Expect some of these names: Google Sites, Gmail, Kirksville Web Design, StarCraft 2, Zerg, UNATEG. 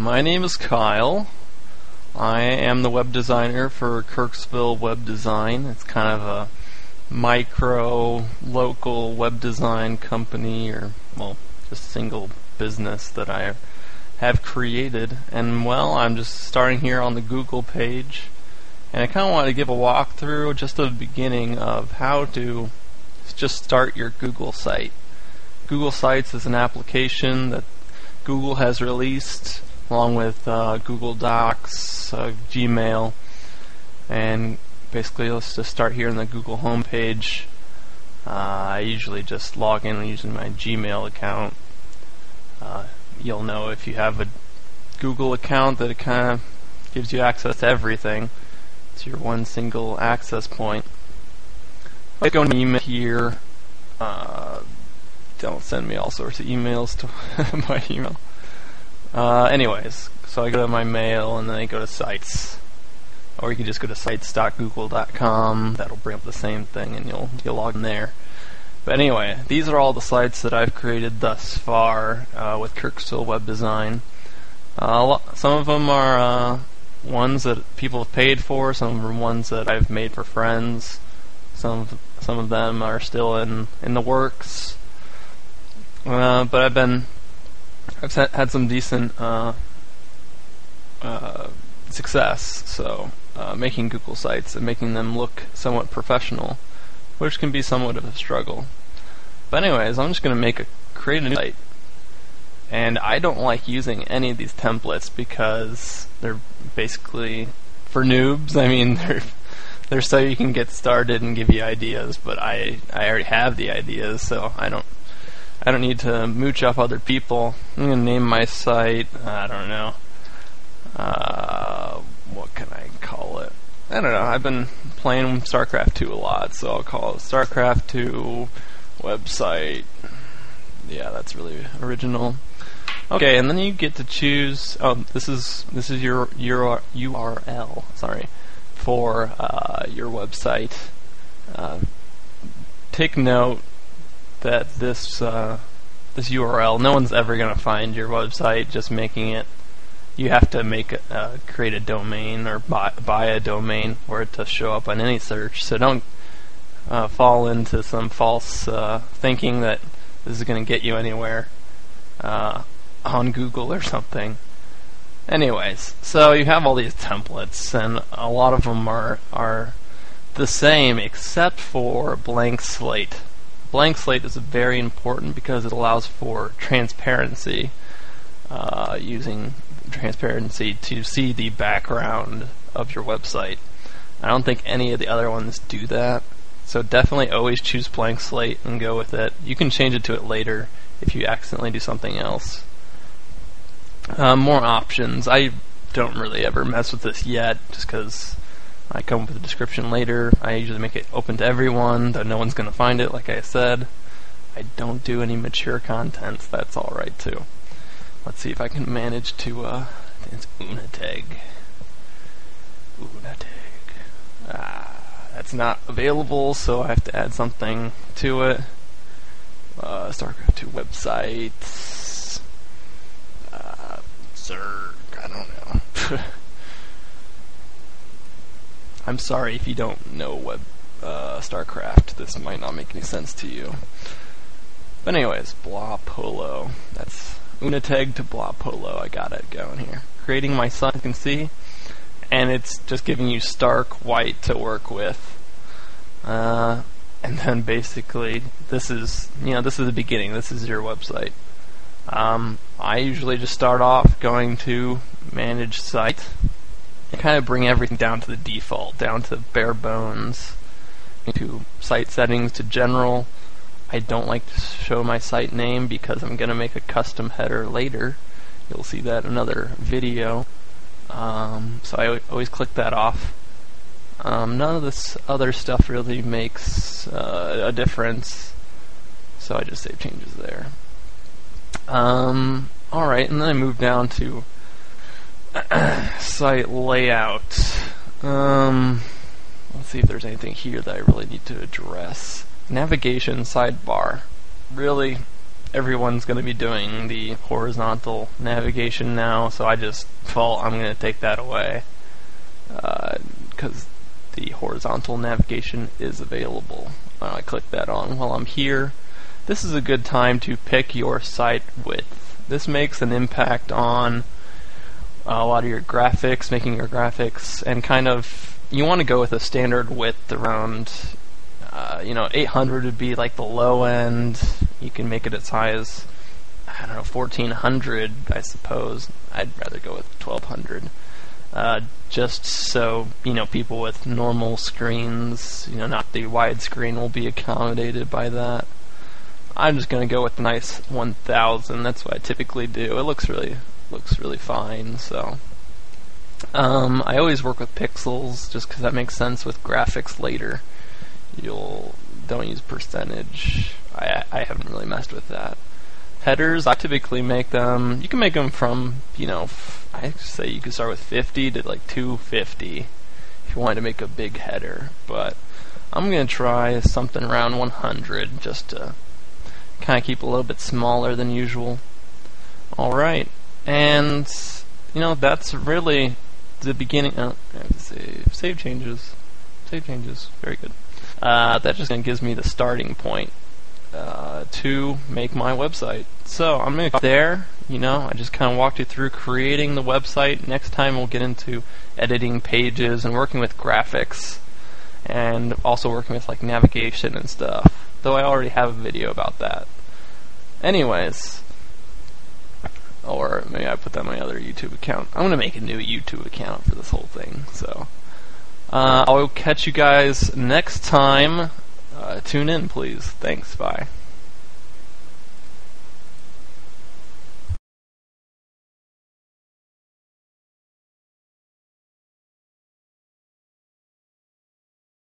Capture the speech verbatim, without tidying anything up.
My name is Kyle. I am the web designer for Kirksville Web Design. It's kind of a micro, local web design company, or, well, just single business that I have created. And, well, I'm just starting here on the Google page. And I kind of want to give a walkthrough, just the beginning of how to just start your Google site. Google Sites is an application that Google has released along with uh, Google Docs, uh, Gmail, and basically let's just start here in the Google homepage. Uh, I usually just log in using my Gmail account. Uh, you'll know if you have a Google account that it kind of gives you access to everything. It's your one single access point. Let's go to email here. Uh, don't send me all sorts of emails to my email. Uh, anyways, so I go to my mail and then I go to sites, or you can just go to sites dot google dot com. That'll bring up the same thing, and you'll you'll log in there. But anyway, these are all the sites that I've created thus far uh, with Kirksville Web Design. Uh, some of them are uh, ones that people have paid for. Some are ones that I've made for friends. Some some of them are still in in the works. Uh, but I've been. I've had some decent uh, uh, success, so uh, making Google Sites and making them look somewhat professional, which can be somewhat of a struggle. But anyways, I'm just going to make a create a new site, and I don't like using any of these templates because they're basically for noobs. I mean, they're they're so you can get started and give you ideas, but I I already have the ideas, so I don't. I don't need to mooch off other people. I'm going to name my site, I don't know, uh, what can I call it? I don't know, I've been playing StarCraft two a lot, so I'll call it StarCraft two website. Yeah, that's really original. Okay, and then you get to choose, oh, this is, this is your, your U R L, sorry, for uh, your website. Uh, take note that this uh, this U R L, no one's ever gonna find your website just making it. You have to make a, uh, create a domain or buy, buy a domain for it to show up on any search. So don't uh, fall into some false uh, thinking that this is gonna get you anywhere uh, on Google or something. Anyways, so you have all these templates, and a lot of them are are the same except for blank slate. Blank slate is very important because it allows for transparency, uh, using transparency to see the background of your website. I don't think any of the other ones do that, so definitely always choose blank slate and go with it. You can change it to it later if you accidentally do something else. Uh, more options. I don't really ever mess with this yet just because I come up with a description later. I usually make it open to everyone, though no one's going to find it, like I said. I don't do any mature contents, that's alright too. Let's see if I can manage to, uh, I think it's UNATEG. UNATEG. Ah, that's not available, so I have to add something to it. Uh, StarCraft two websites. Uh, Zerg, I don't know. I'm sorry if you don't know web, uh, StarCraft, this might not make any sense to you. But anyways, blah polo. That's UNATEG to blah polo, I got it going here. Creating my site, you can see, and it's just giving you stark white to work with. Uh, and then basically, this is, you know, this is the beginning, this is your website. Um, I usually just start off going to manage site. Kind of bring everything down to the default, down to bare bones, to site settings, to general. I don't like to show my site name because I'm going to make a custom header later. You'll see that in another video. Um, so I always click that off. Um, none of this other stuff really makes uh, a difference, so I just save changes there. Um, alright, and then I move down to site layout. Um, let's see if there's anything here that I really need to address. Navigation sidebar. Really, everyone's going to be doing the horizontal navigation now, so I just default I'm going to take that away because uh, the horizontal navigation is available. I click that on while I'm here. This is a good time to pick your site width. This makes an impact on a lot of your graphics, making your graphics, and kind of you want to go with a standard width around uh, you know, eight hundred would be like the low end. You can make it as high as, I don't know, fourteen hundred, I suppose. I'd rather go with twelve hundred, uh, just so, you know, people with normal screens, you know, not the widescreen, will be accommodated by that. I'm just going to go with a nice one thousand. That's what I typically do. It looks really looks really fine. So um, I always work with pixels just because that makes sense with graphics later. You'll don't use percentage. I, I haven't really messed with that. Headers, I typically make them. You can make them from, you know, f I say you can start with fifty to like two fifty if you wanted to make a big header. But I'm going to try something around one hundred just to kind of keep a little bit smaller than usual. Alright, and you know, that's really the beginning. Oh, I have to save. Save changes. Save changes. Very good. Uh, that just kind of gives me the starting point uh, to make my website. So I'm going to go there. You know, I just kind of walked you through creating the website. Next time we'll get into editing pages and working with graphics, and also working with like navigation and stuff. Though I already have a video about that. Anyways, or maybe I put that on my other YouTube account. I'm gonna make a new YouTube account for this whole thing. So uh, I'll catch you guys next time. Uh, tune in, please. Thanks. Bye.